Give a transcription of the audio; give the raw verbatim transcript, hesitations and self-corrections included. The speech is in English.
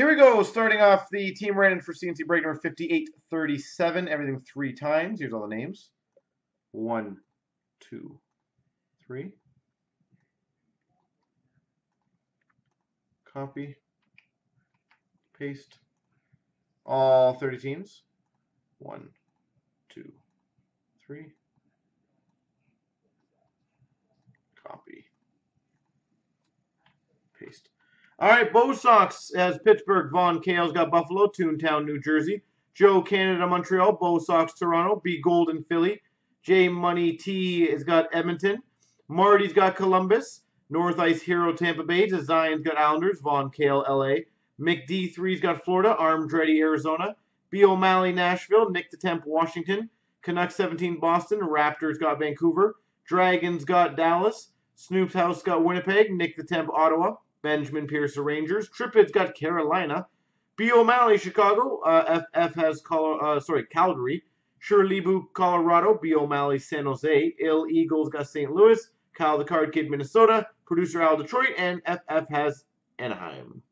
Here we go, starting off the Team Randoms for C N C break number fifty-eight thirty-seven. Everything three times. Here's all the names. One, two, three. Copy. Paste. All thirty teams. One, two, three. Copy. Paste. All right, Bo Sox has Pittsburgh, Vaughn Kale's got Buffalo, Toontown, New Jersey, Joe Canada, Montreal, Bo Sox, Toronto, B Golden, Philly, J Money T has got Edmonton, Marty's got Columbus, North Ice Hero, Tampa Bay, Zion's got Islanders, Vaughn Kale, L A, Mick D three's got Florida, Armdreddy, Arizona, B O'Malley, Nashville, Nick the Temp, Washington, Canucks seventeen, Boston, Raptors got Vancouver, Dragons got Dallas, Snoop's House got Winnipeg, Nick the Temp, Ottawa, Benjamin Pierce, Rangers. Trippid's got Carolina. B. O'Malley, Chicago. Uh, F F has Col uh, sorry, Calgary. Shirleybu, Colorado. B. O'Malley, San Jose. Ill Eagles got Saint Louis. Kyle the Card Kid, Minnesota. Producer Al, Detroit. And F F has Anaheim.